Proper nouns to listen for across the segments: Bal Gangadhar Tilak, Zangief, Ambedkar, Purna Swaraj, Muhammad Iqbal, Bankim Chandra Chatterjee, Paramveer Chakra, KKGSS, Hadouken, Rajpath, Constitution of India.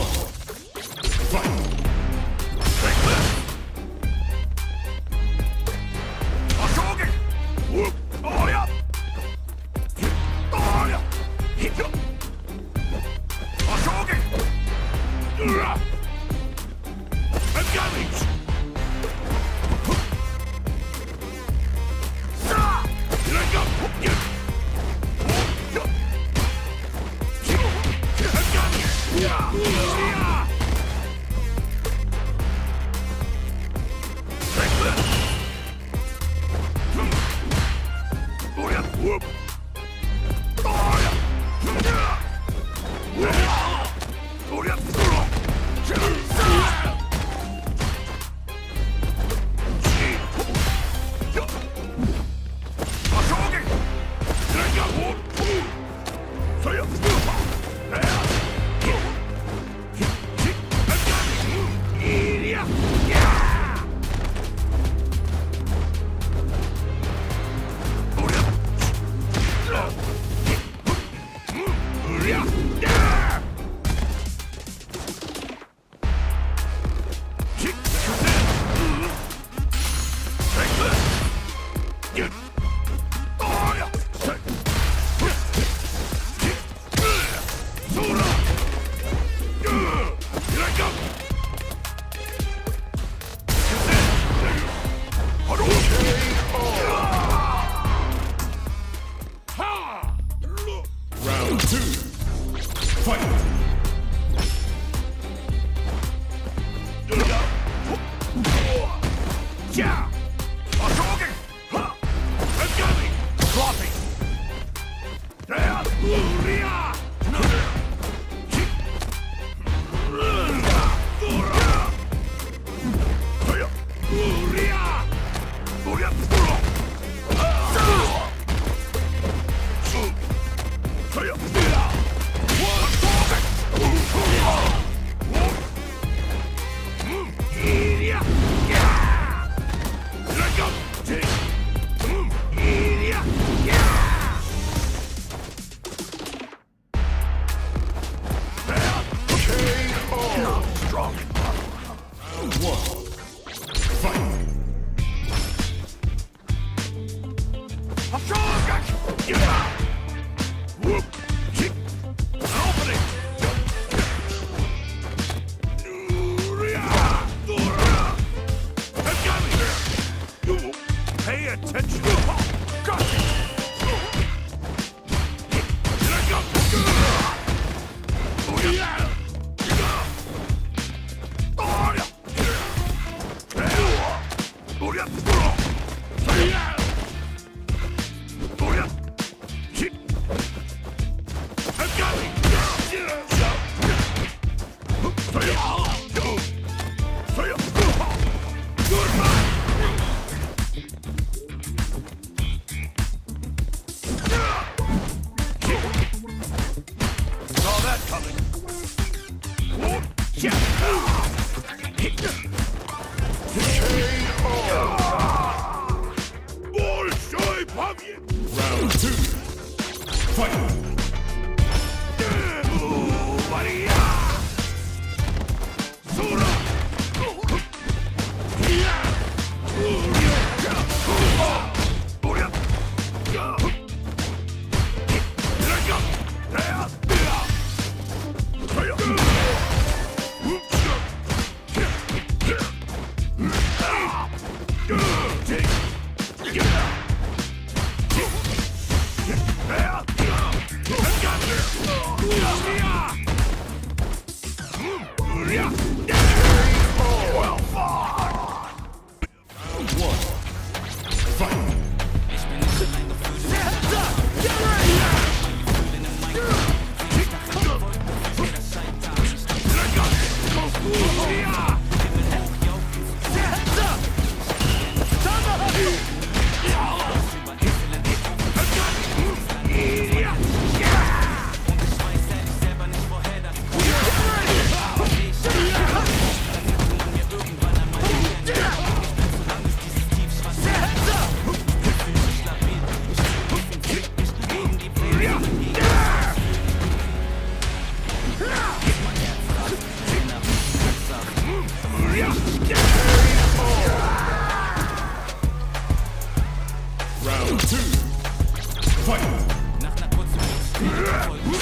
Yeah! Round 2. Fight! Nach einer kurzen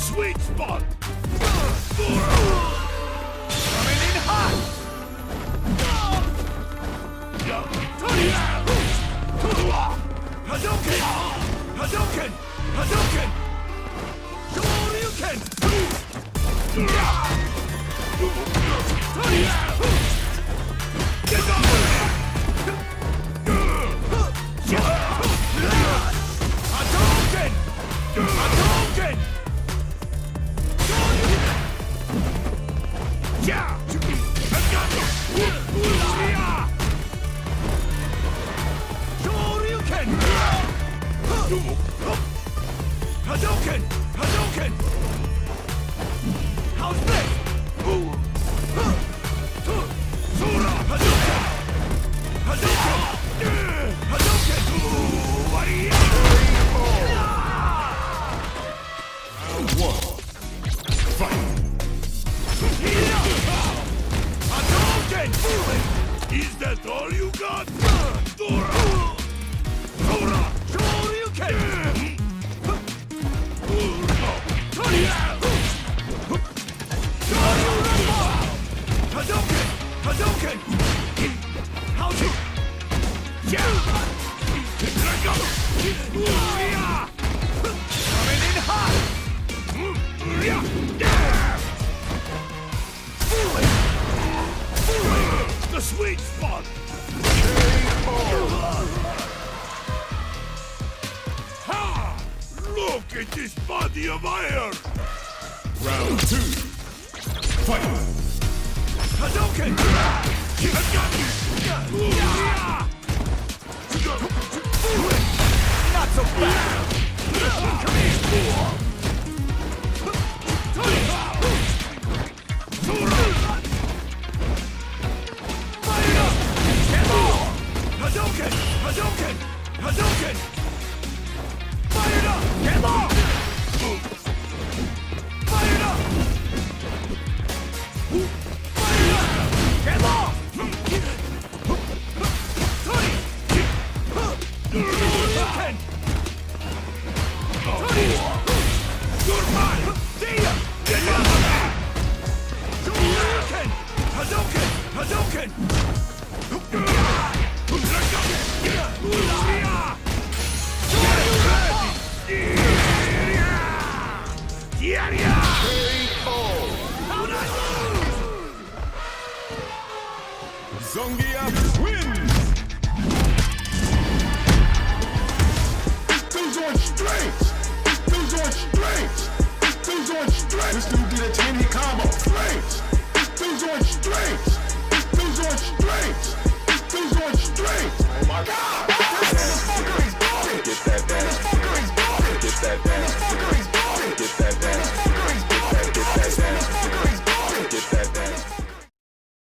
sweet spot! Hadouken! How to? Yeah! Coming in hot! The sweet spot! Ha! Look at this body of iron! Round two! Fight! Hadouken! Not so fast! Come here! Hadouken! Hadouken! Hadouken! Fire it up! Get more! Hadouken! Zongia wins! These are straight! These are straight! These are straight! This dude did a 10 combo! Straight! These are straight! Oh my God! This fucker is bald! Get that down! This fucker is bald! Get that down! This fucker is bald! Get that down!